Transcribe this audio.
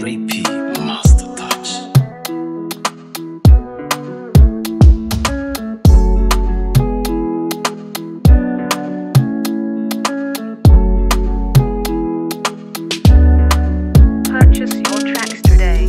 Rayp Master Touch. Purchase your tracks today.